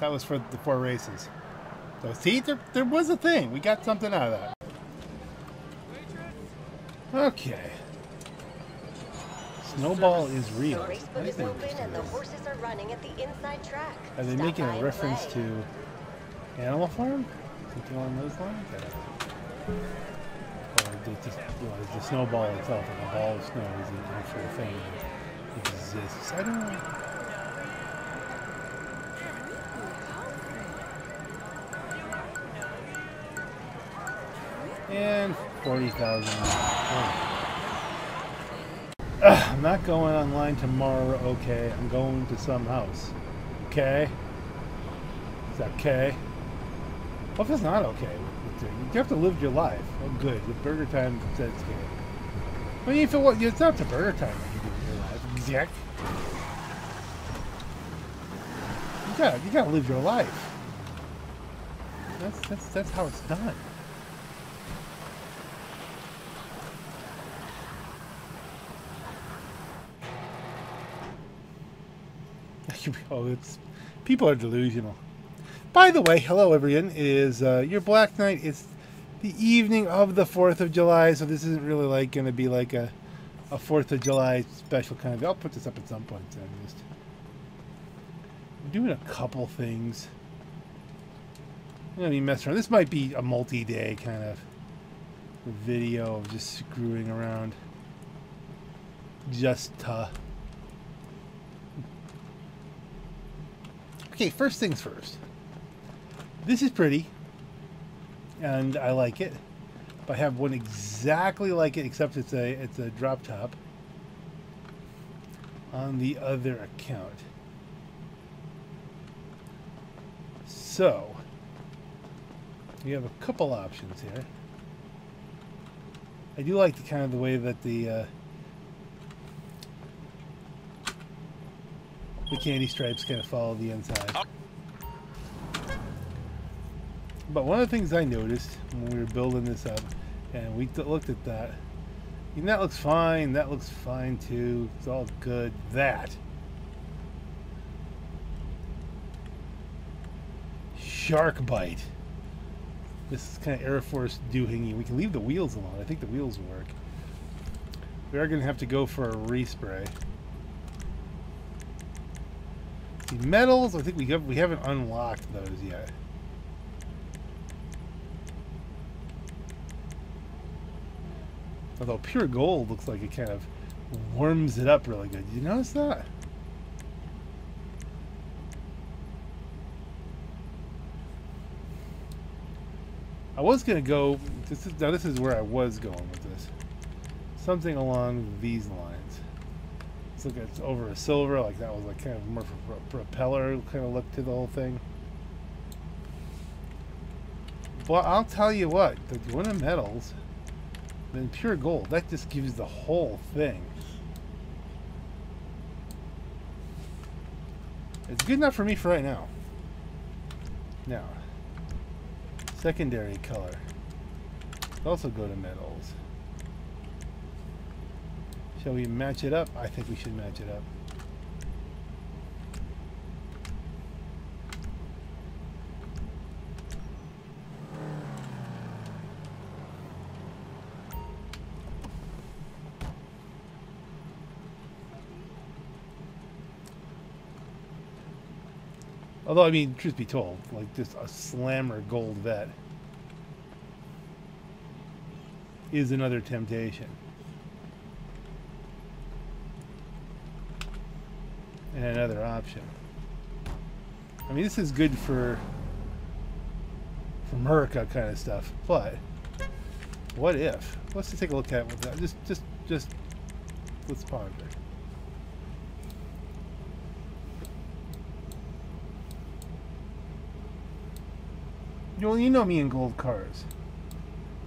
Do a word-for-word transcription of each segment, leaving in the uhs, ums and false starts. That was for the four races. So see, there, there was a thing. We got something out of that. Okay. Snowball is real. The race book is open and the horses are running at the inside track. Are they making a reference to Animal Farm? Something along those lines? Or is just, well, is the snowball itself and the ball of snow is an actual thing that exists? I don't know. And forty thousand. Oh. I'm not going online tomorrow, okay? I'm going to some house. Okay? Is that okay? What if it's not okay? You have to live your life. Oh, good. The Burger Time says good. I mean, if it was, it's not the Burger Time when you live your life. Dick. You gotta, you gotta live your life. That's, that's, that's how it's done. Oh, it's people are delusional. By the way, hello everyone. It is uh, your Black Knight. It's the evening of the fourth of July, so this isn't really like going to be like a a fourth of July special kind of. I'll put this up at some point. So I'm just doing a couple things. I'm gonna be messing around. This might be a multi-day kind of video of just screwing around. Just to. Okay, first things first. This is pretty, and I like it. I have one exactly like it, except it's a it's a drop top on the other account. So we have a couple options here. I do like the kind of the way that the uh, the candy stripes kind of follow the inside. But one of the things I noticed when we were building this up, and we looked at that, and that looks fine, that looks fine too, it's all good, that shark bite. This is kind of Air Force doohingy. We can leave the wheels alone. I think the wheels work. We are going to have to go for a respray. The metals, I think we have, we haven't unlocked those yet. Although pure gold looks like it kind of warms it up really good. Did you notice that? I was going to go, this is, now this is where I was going with this. Something along these lines. Look, it's over a silver, like that was like kind of more for propeller kind of look to the whole thing. Well, I'll tell you what, the one of metals, then pure gold, that just gives the whole thing. It's good enough for me for right now. Now, secondary color, also go to metals. Shall we match it up? I think we should match it up. Although, I mean, truth be told, like just a slammer gold vet is another temptation. And another option. I mean, this is good for for America kind of stuff, but what if? Let's just take a look at what that just just just let's ponder. You know, you know me in gold cars.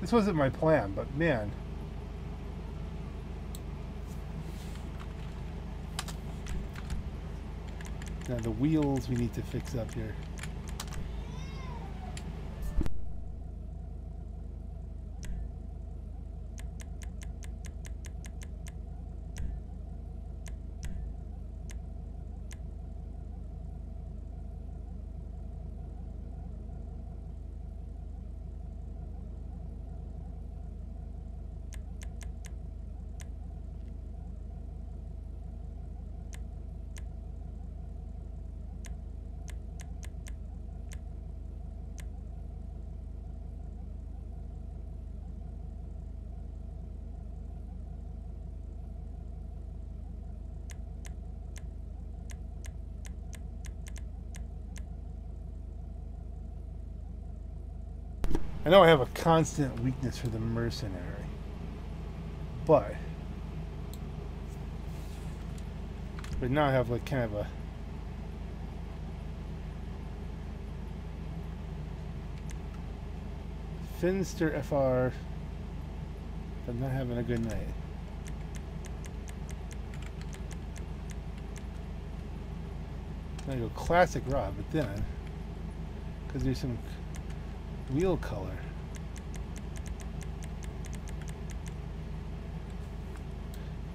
This wasn't my plan, but man. Now the wheels we need to fix up here. I know I have a constant weakness for the mercenary, but but now I have like kind of a Finster F R. I'm not having a good night. I'm gonna go classic rod, but then because there's some wheel color.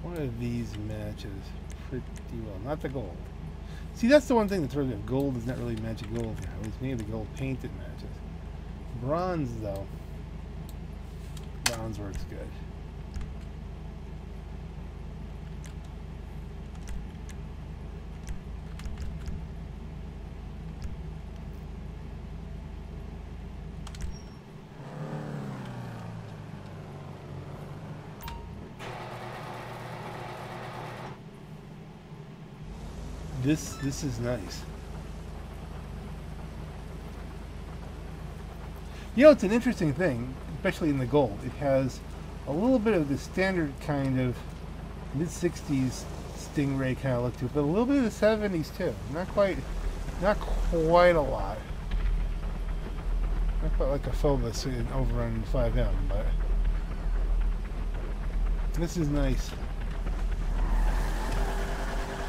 One of these matches pretty well. Not the gold. See, that's the one thing that's really good. Gold does not really match gold now. At least maybe the gold painted matches. Bronze, though. Bronze works good. This this is nice. You know, it's an interesting thing, especially in the gold. It has a little bit of the standard kind of mid sixties Stingray kind of look to it, but a little bit of the seventies too. Not quite, not quite a lot. Not quite like a Phobos in Overrun five M, but this is nice.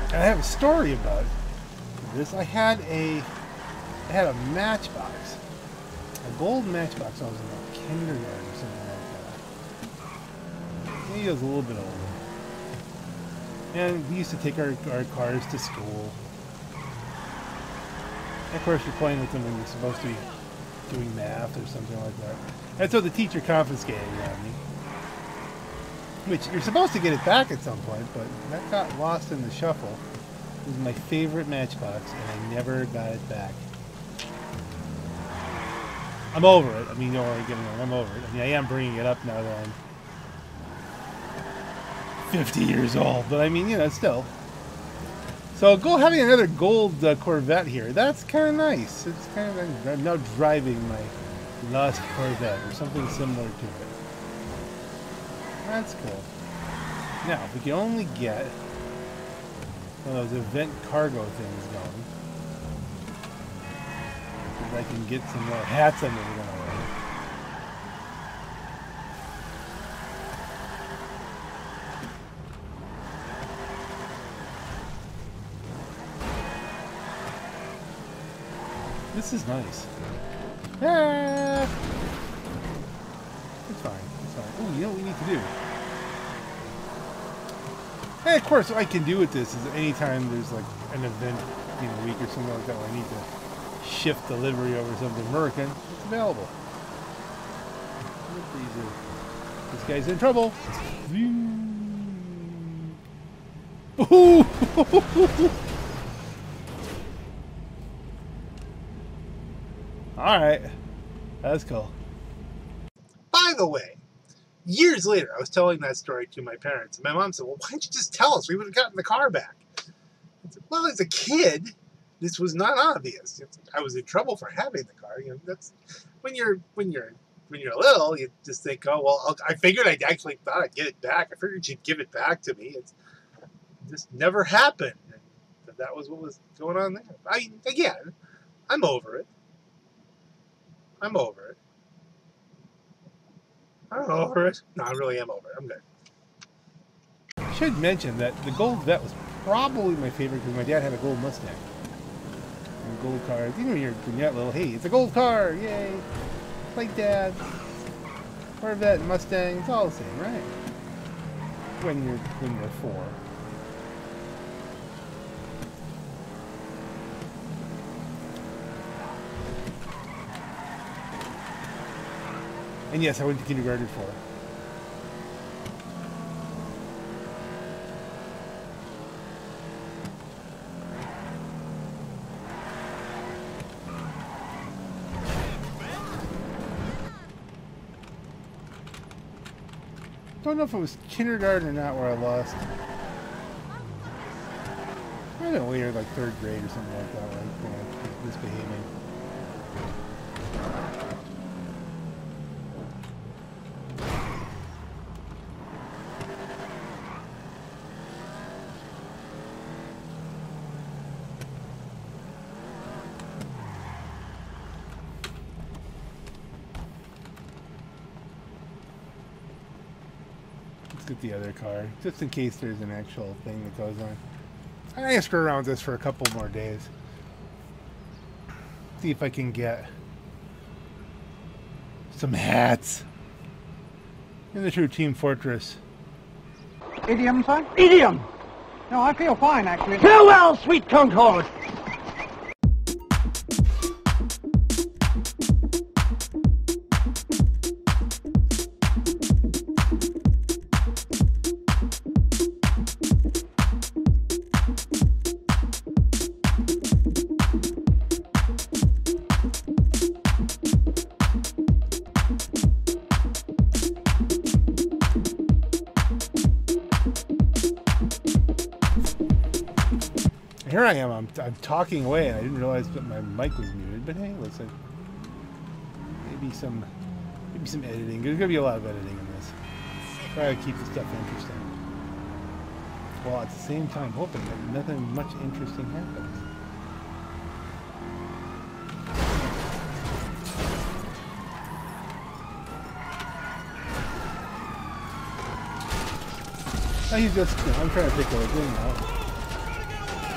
And I have a story about this. I had a, I had a matchbox, a gold matchbox. I was in like kindergarten or something like that. Maybe I was a little bit older. And we used to take our, our cars to school. And of course, you're playing with them when you're supposed to be doing math or something like that. And so the teacher confiscated on me. Which, you're supposed to get it back at some point, but that got lost in the shuffle. It was my favorite matchbox, and I never got it back. I'm over it. I mean, don't worry, getting it. I'm over it. I mean, I am bringing it up now that I'm fifty years old, but I mean, you know, still. So, go having another gold uh, Corvette here. That's kind of nice. It's kind of. I'm now driving my lost Corvette or something similar to it. That's cool. Now, if we can only get one of those event cargo things going, if I can get some more hats I'm never gonna wear. This is nice. Ah! It's fine. Oh, you know what we need to do? And of course, what I can do with this is anytime there's like an event, you know, week or something like that, where I need to shift delivery over something American, it's available. This guy's in trouble. Ooh. All right, that's cool. By the way. Years later, I was telling that story to my parents, and my mom said, well, why didn't you just tell us? We would have gotten the car back. I said, well, as a kid, this was not obvious. I was in trouble for having the car. You know, that's when you're when you're when you're little, you just think, oh well, I'll, I figured I actually thought I'd get it back. I figured you'd give it back to me. It's just never happened. And that was what was going on there. I again, I'm over it. I'm over it. I'm over it. No, I really am over it. I'm good. I should mention that the gold vet was probably my favorite because my dad had a gold Mustang. And gold cars. You know, when you're, when you're that little, hey, it's a gold car. Yay. Like dad. Corvette, Mustang. It's all the same, right? When you're, when you're four. And yes, I went to kindergarten for it. Don't know if it was kindergarten or not where I lost. I don't know, later, like third grade or something like that, like, you know, misbehaving. get the other car, just in case there's an actual thing that goes on. I'm going to screw around with this for a couple more days. See if I can get some hats in the true Team Fortress. Idiom, son? Idiom! No, I feel fine, actually. Farewell, sweet concord! Here I am, I'm, I'm talking away, and I didn't realize that my mic was muted, but hey, listen. Maybe some, maybe some editing. There's gonna be a lot of editing in this. Try to keep the stuff interesting. While at the same time hoping that nothing much interesting happens. Oh, he's just, you know, I'm trying to pick a thing out.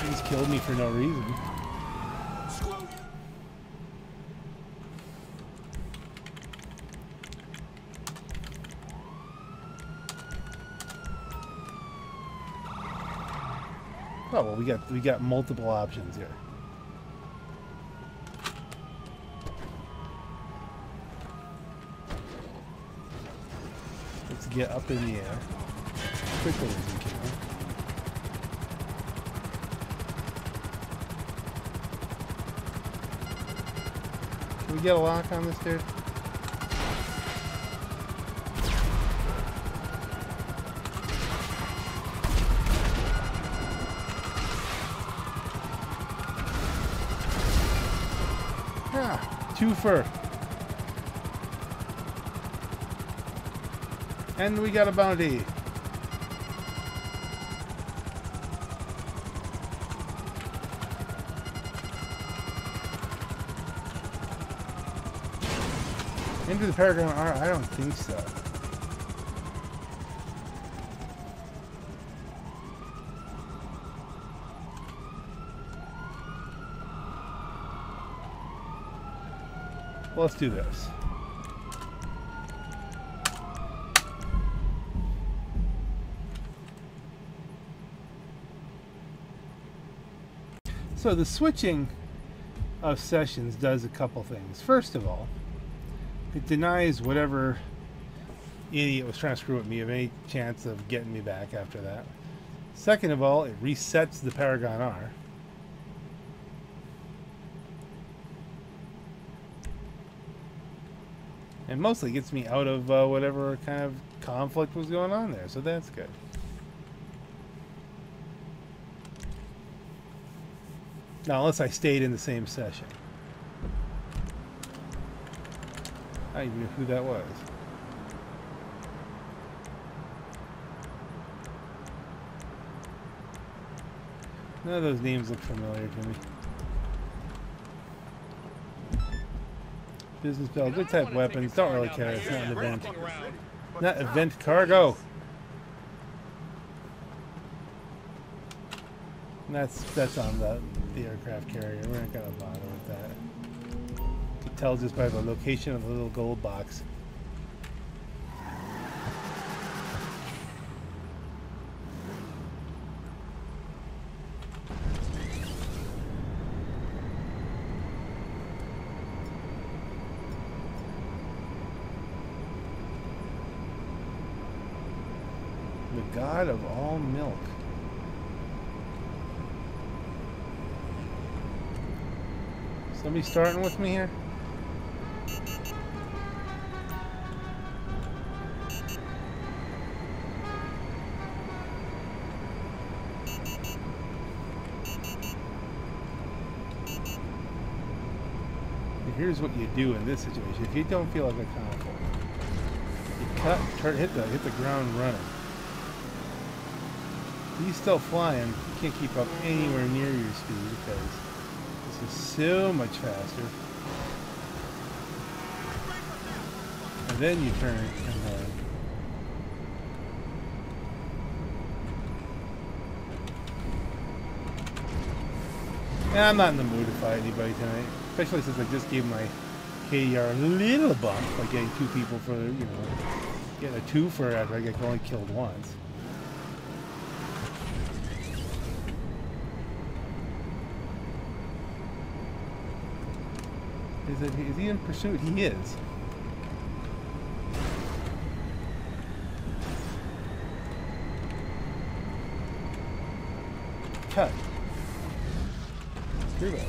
He's killed me for no reason. Oh well, we got we got multiple options here. Let's get up in the air as quickly as we can. Can we get a lock on this dude? Ah, two fur. And we got a bounty. Into the Paragon R? I don't think so. Well, let's do this. So the switching of sessions does a couple things. First of all, it denies whatever idiot was trying to screw with me of any chance of getting me back after that. Second of all, it resets the Paragon R. And mostly gets me out of uh, whatever kind of conflict was going on there, so that's good. Now, unless I stayed in the same session. I don't even know who that was. None of those names look familiar to me. Business belt, good type weapons, don't really care, it's not an event. Not event cargo! And that's, that's on the, the aircraft carrier, we're not gonna bother with that. Tells us by the location of the little gold box. The god of all milk. Somebody starting with me here? Here's what you do in this situation. If you don't feel like a conflict, you cut, turn, hit the hit the ground running. He's still flying. You can't keep up anywhere near your speed because this is so much faster. And then you turn and run. And I'm not in the mood to fight anybody tonight, especially since I just gave my K D R a little bump by getting two people for, you know, getting a two for after I got only killed once. Is, it, is he in pursuit? He is. Cut. Screw it.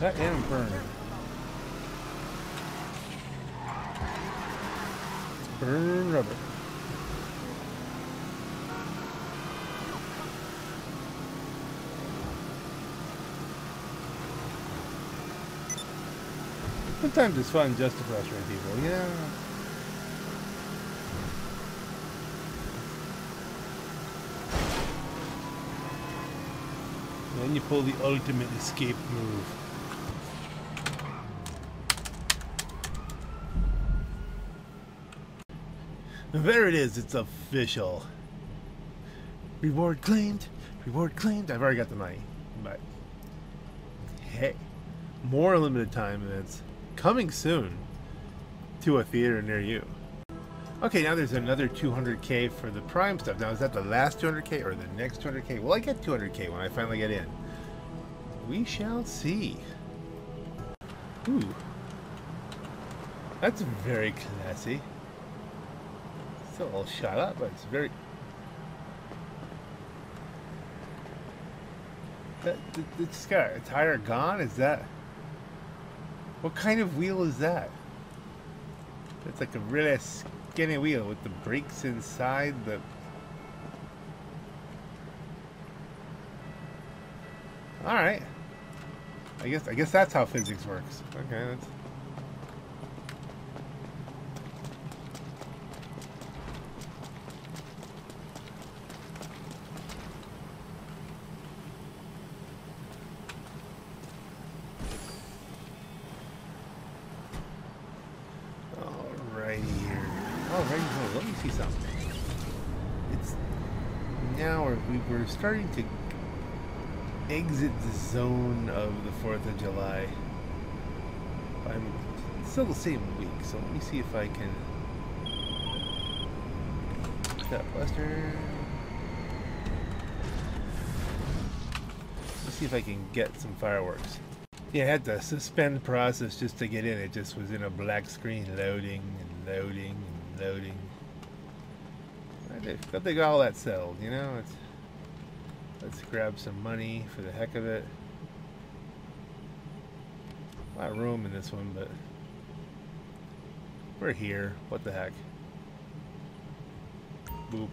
Cut and burn. Burn rubber. Sometimes it's fun just to frustrate people, yeah. Then you pull the ultimate escape move. There it is, it's official. Reward claimed, reward claimed. I've already got the money, but hey, more limited time events coming soon to a theater near you. Okay, now there's another two hundred K for the Prime stuff. Now, is that the last two hundred K or the next two hundred K? Will I get two hundred K when I finally get in? We shall see. Ooh, that's very classy. Still all shot up, but it's very... That, that, it's got a tire gone? Is that... What kind of wheel is that? It's like a really skinny wheel with the brakes inside the... Alright. I guess, I guess that's how physics works. Okay, that's... We're starting to exit the zone of the fourth of July. I'm still the same week, so let me see if I can... That Buster... Let's see if I can get some fireworks. Yeah, I had to suspend the process just to get in. It just was in a black screen loading and loading and loading. I thought they got all that settled, you know? It's... Let's grab some money for the heck of it. A lot of room in this one, but we're here. What the heck? Boop.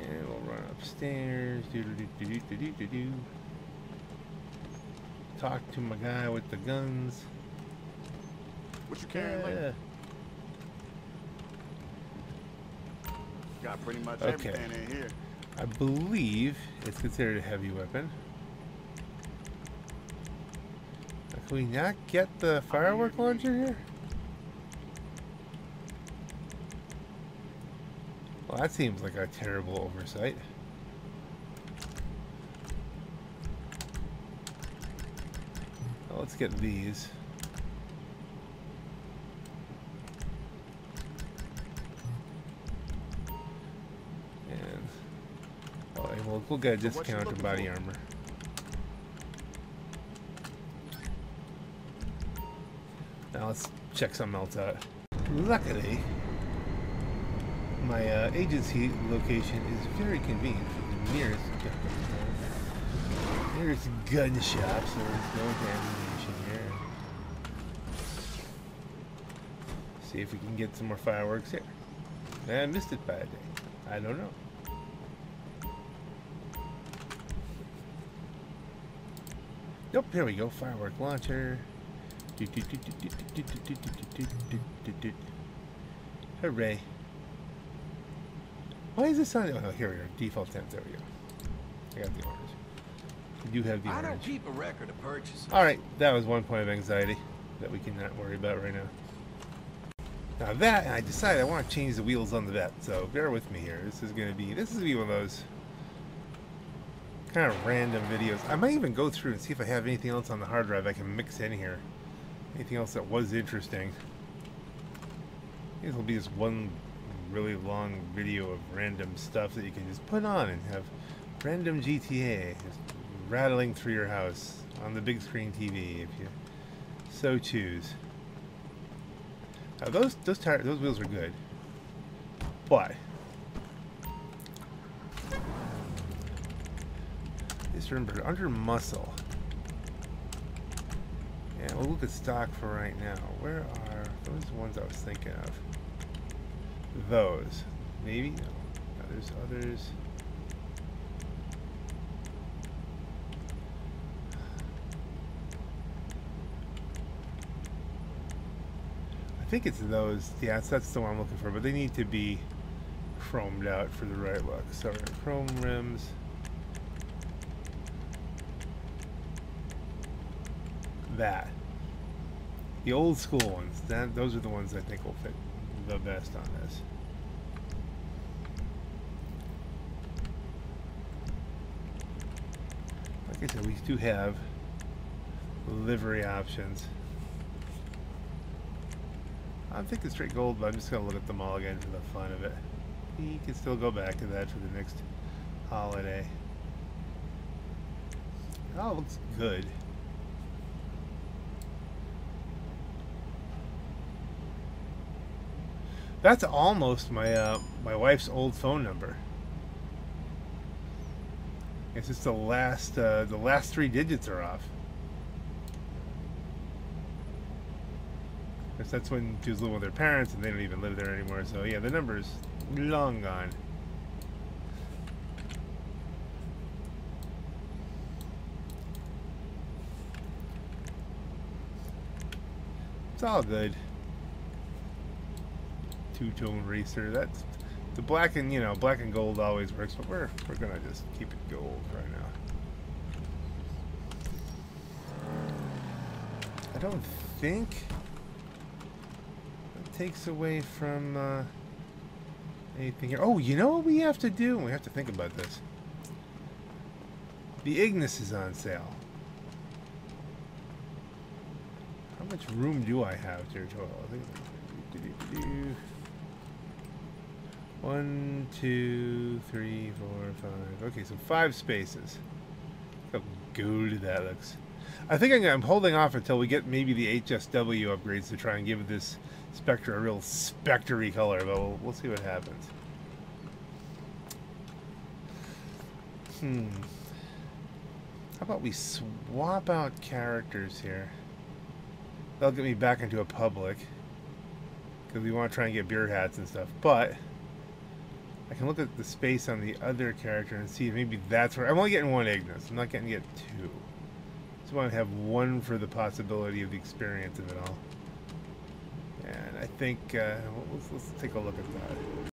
And we'll run upstairs. Do do do do do do do do. Talk to my guy with the guns. What you carrying, man? Got pretty much okay. Everything in here. I believe it's considered a heavy weapon. Can we not get the firework launcher here? Well, that seems like a terrible oversight. Well, let's get these. We'll get a discount on body for? armor. Now let's check something else out. Luckily, my uh, agency location is very convenient for the nearest gun, nearest gun shop, so there's no ammunition here. See if we can get some more fireworks here. I missed it by a day. I don't know. Nope, here we go. Firework launcher. Hooray. Why is this sounding? Oh, here we are. Default tent. There we go. I got the orange. You do have the orange. I don't keep a record of purchases. All right, that was one point of anxiety that we cannot worry about right now. Now that, and I decided I want to change the wheels on the vet, so bear with me here. This is going to be, this is going to be one of those kind of random videos. I might even go through and see if I have anything else on the hard drive I can mix in here. Anything else that was interesting. This will be just one really long video of random stuff that you can just put on and have random G T A just rattling through your house on the big screen T V if you so choose. Now those those tires, those wheels are good, but just remember under muscle. Yeah, we'll look at stock for right now. Where are those ones I was thinking of? Those, maybe. No, there's others. I think it's those, yeah, that's the one I'm looking for, but they need to be chromed out for the right look. So chrome rims. That. The old school ones, that, those are the ones I think will fit the best on this. Like I said, we do have livery options. I'm thinking straight gold, but I'm just going to look at them all again for the fun of it. You can still go back to that for the next holiday. It all looks good. That's almost my uh, my wife's old phone number. It's just the last uh, the last three digits are off. That's when kids live with their parents and they don't even live there anymore, so yeah, the number's long gone. It's all good. Two-tone racer, that's the black and, you know, black and gold always works, but we're we're gonna just keep it gold right now. I don't think takes away from uh, anything here. Oh, you know what we have to do? We have to think about this. The Ignis is on sale. How much room do I have here total? I think one, two, three, four, five. Okay, so five spaces. Look how good that looks. I think I'm, I'm holding off until we get maybe the H S W upgrades to try and give this Spectre a real spectre-y color, but we'll, we'll see what happens. Hmm. How about we swap out characters here? That'll get me back into a public, because we want to try and get beer hats and stuff, but I can look at the space on the other character and see if maybe that's where... I'm only getting one Ignis. I'm not getting it two. I just want to have one for the possibility of the experience of it all. And I think, uh, let's, let's take a look at that.